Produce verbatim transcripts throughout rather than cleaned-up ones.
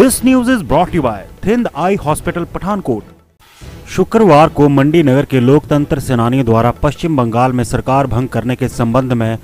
This news is brought you by Thind eye hospital Pathankot. शुक्रवार को मंडी नगर के लोकतंत्र सेनानियों द्वारा पश्चिम बंगाल में सरकार भंग करने के संबंध में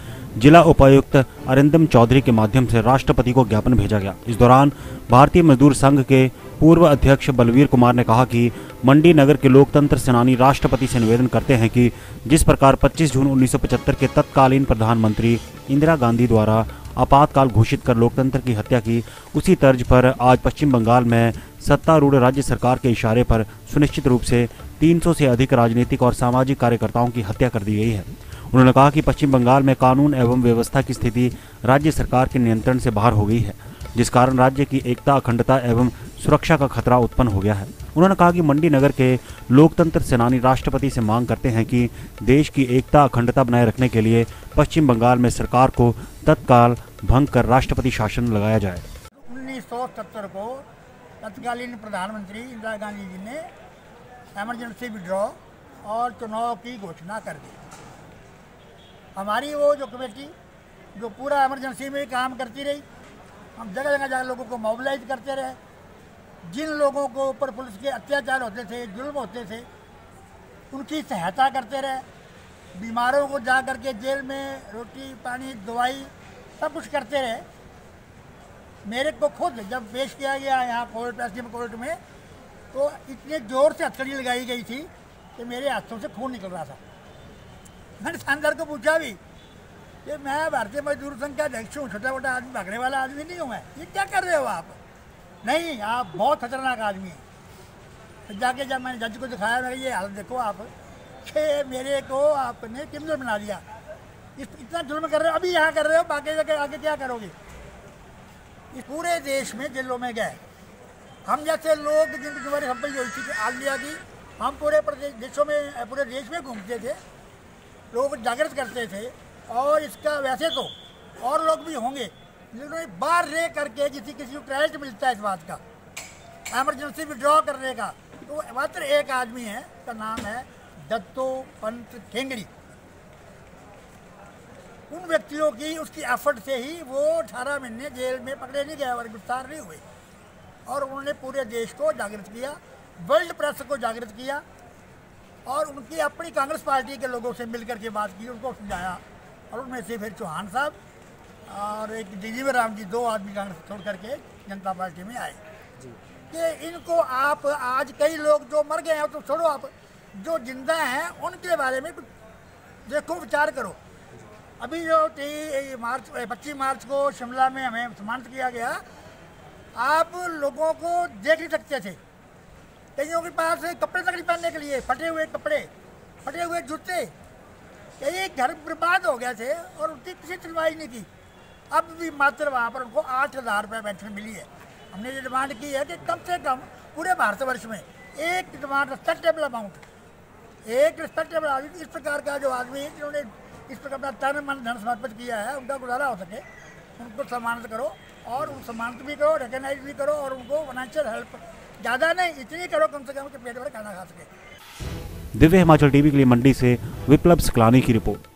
जिला उपायुक्त अरिंदम चौधरी के माध्यम से राष्ट्रपति को ज्ञापन भेजा गया। इस दौरान भारतीय मजदूर संघ के पूर्व अध्यक्ष बलवीर कुमार ने कहा कि मंडी नगर के लोकतंत्र सेनानी राष्ट्रपति से निवेदन करते हैं कि जिस प्रकार पच्चीस जून उन्नीस सौ पचहत्तर के तत्कालीन प्रधानमंत्री इंदिरा गांधी द्वारा आपातकाल घोषित कर लोकतंत्र की हत्या की, उसी तर्ज पर आज पश्चिम बंगाल में सत्तारूढ़ राज्य सरकार के इशारे पर सुनिश्चित रूप से तीन सौ से अधिक राजनीतिक और सामाजिक कार्यकर्ताओं की हत्या कर दी गई है। उन्होंने कहा कि पश्चिम बंगाल में कानून एवं व्यवस्था की स्थिति राज्य सरकार के नियंत्रण से बाहर हो गई है, जिस कारण राज्य की एकता, अखंडता एवं सुरक्षा का खतरा उत्पन्न हो गया है। उन्होंने कहा कि मंडी नगर के लोकतंत्र सेनानी राष्ट्रपति से मांग करते हैं कि देश की एकता, अखंडता बनाए रखने के लिए पश्चिम बंगाल में सरकार को तत्काल भंग कर राष्ट्रपति शासन लगाया जाए। उन्नीस सौ सत्तर को तत्कालीन प्रधानमंत्री इंदिरा गांधी जी ने एमरजेंसी विड्रॉ और चुनाव की घोषणा कर दी। हमारी वो जो कमेटी जो पूरा एमरजेंसी में काम करती रही, हम जगह जगह जगह लोगों को मोबिलाइज करते रहे। जिन लोगों को ऊपर पुलिस के अत्याचार होते थे, जुल्म होते थे, उनकी सहायता करते रहे। बीमारों को जा करके जेल में रोटी, पानी, दवाई सब कुछ करते रहे। मेरे को खुद जब पेश किया गया यहाँ कोर्ट, पश्चिम कोर्ट में, तो इतने ज़ोर से हथकड़ी लगाई गई थी कि मेरे हाथों से खून निकल रहा था। मैंने शानदार को पूछा भी कि मैं भारतीय मजदूर संघ का अध्यक्ष हूँ, छोटा मोटा आदमी, भागने वाला आदमी नहीं हूँ मैं, ये क्या कर रहे हो आप? नहीं, आप बहुत खतरनाक आदमी हैं। तो जाके जब मैंने जज को दिखाया, मेरे ये हालत देखो आप, कि मेरे को आपने क्रिमिनल बना दिया, इस इतना जुल्म कर रहे हो, अभी यहाँ कर रहे हो, बाकी जगह आगे क्या करोगे? इस पूरे देश में जेलों में गए हम जैसे लोग जिनकी हमारी हम्पई हुई थी आलिया की, हम पूरे प्रदेश देशों में पूरे देश में घूमते थे, लोगों को जागृत करते थे। और इसका वैसे तो और लोग भी होंगे, लेकिन बार रे करके किसी किसी को क्रेडिट मिलता है इस बात का, एमरजेंसी विड्रॉ करने का। तो मात्र एक आदमी है, उसका नाम है दत्तो पंत ठेंगरी। उन व्यक्तियों की उसकी एफर्ट से ही वो अठारह महीने जेल में पकड़े नहीं गए और गिरफ्तार नहीं हुए, और उन्होंने पूरे देश को जागृत किया, वर्ल्ड प्रेस को जागृत किया, और उनकी अपनी कांग्रेस पार्टी के लोगों से मिलकर के बात की, उनको समझाया। और उनमें से फिर चौहान साहब और एक दिलीप राम जी, दो आदमी कांग्रेस छोड़ करके जनता पार्टी में आए कि इनको आप आज, कई लोग जो मर गए हैं तो छोड़ो, आप जो जिंदा हैं उनके बारे में देखो, विचार करो। अभी जो तेईस मार्च पच्चीस मार्च को शिमला में हमें सम्मानित किया गया, आप लोगों को देख ही सकते थे, कईयों के पास कपड़े तक नहीं पहनने के लिए, फटे हुए कपड़े, फटे हुए जूते, कई घर बर्बाद हो गए थे, और उनकी किसी सुनवाई नहीं थी। अब भी मात्र वहाँ पर उनको आठ हज़ार रुपये पेंशन मिली है। हमने ये डिमांड की है कि कम से कम पूरे भारतवर्ष में एक डिमांड रिस्पेक्टेबल अमाउंट, एक रिस्पेक्टेबल आदमी, इस प्रकार का जो आदमी है जिन्होंने इस प्रकार अपना तन मन धन समर्पित किया है, उनका गुजारा हो सके, उनको सम्मानित करो, और उन सम्मानित भी करो, रिकग्नाइज भी करो, और उनको फाइनेंशियल हेल्प ज़्यादा नहीं, इतनी करो कम से कम कि पेट भर खाना खा सके। दिव्य हिमाचल टीवी के लिए मंडी से विप्लव शुक्ला की रिपोर्ट।